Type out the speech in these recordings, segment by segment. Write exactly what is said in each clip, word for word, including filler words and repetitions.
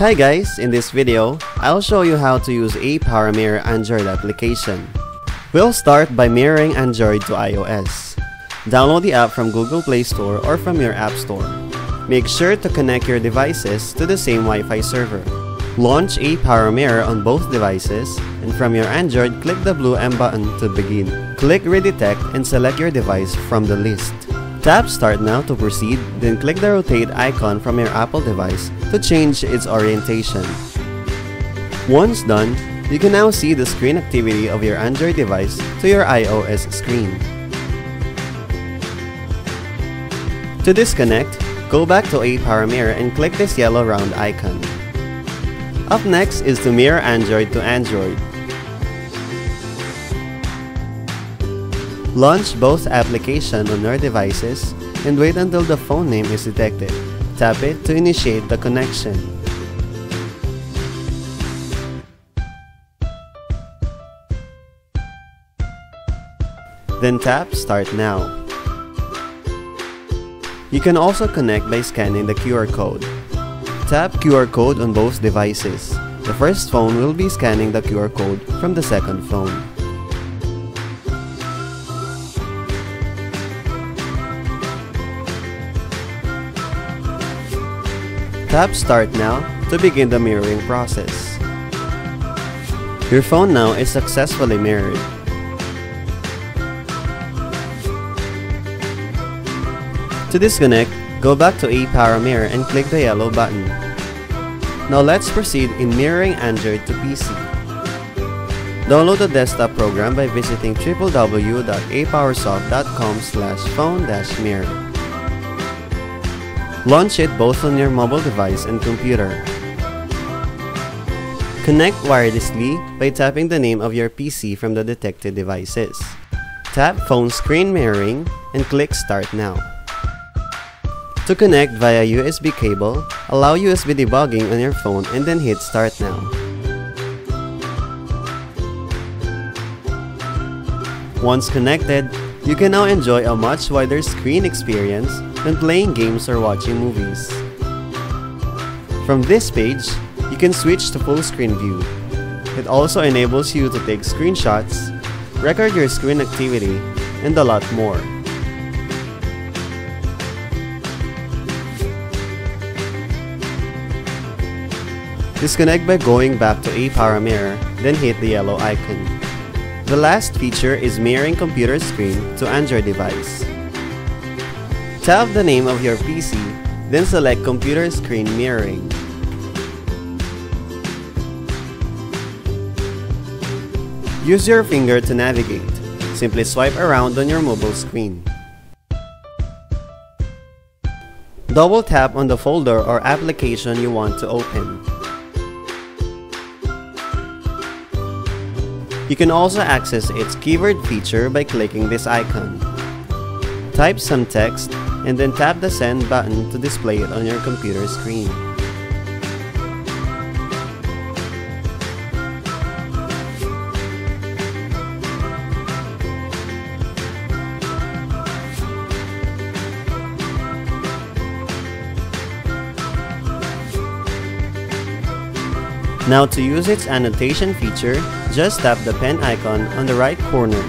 Hi guys, in this video, I'll show you how to use ApowerMirror Android application. We'll start by mirroring Android to iOS. Download the app from Google Play Store or from your App Store. Make sure to connect your devices to the same Wi-Fi server. Launch ApowerMirror on both devices, and from your Android, click the blue M button to begin. Click Redetect and select your device from the list. Tap Start Now to proceed, then click the rotate icon from your Apple device to change its orientation. Once done, you can now see the screen activity of your Android device to your iOS screen. To disconnect, go back to ApowerMirror and click this yellow round icon. Up next is to mirror Android to Android. Launch both applications on your devices and wait until the phone name is detected. Tap it to initiate the connection. Then tap Start Now. You can also connect by scanning the Q R code. Tap Q R code on both devices. The first phone will be scanning the Q R code from the second phone. Tap Start Now to begin the mirroring process. Your phone now is successfully mirrored. To disconnect, go back to ApowerMirror and click the yellow button. Now let's proceed in mirroring Android to P C. Download the desktop program by visiting w w w dot apowersoft dot com slash phone dash mirror. Launch it both on your mobile device and computer. Connect wirelessly by tapping the name of your P C from the detected devices. Tap Phone Screen Mirroring and click Start Now. To connect via U S B cable, allow U S B debugging on your phone and then hit Start Now. Once connected, you can now enjoy a much wider screen experience when playing games or watching movies. From this page, you can switch to full screen view. It also enables you to take screenshots, record your screen activity, and a lot more. Disconnect by going back to ApowerMirror, then hit the yellow icon. The last feature is mirroring computer screen to Android device. Tap the name of your P C, then select Computer Screen Mirroring. Use your finger to navigate. Simply swipe around on your mobile screen. Double tap on the folder or application you want to open. You can also access its keyword feature by clicking this icon. Type some text and then tap the Send button to display it on your computer screen. Now to use its annotation feature, just tap the pen icon on the right corner.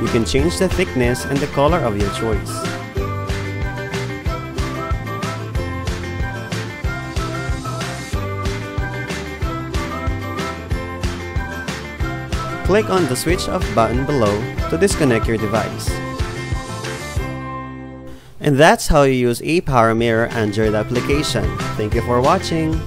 You can change the thickness and the color of your choice. Click on the switch off button below to disconnect your device. And that's how you use ApowerMirror Android application. Thank you for watching!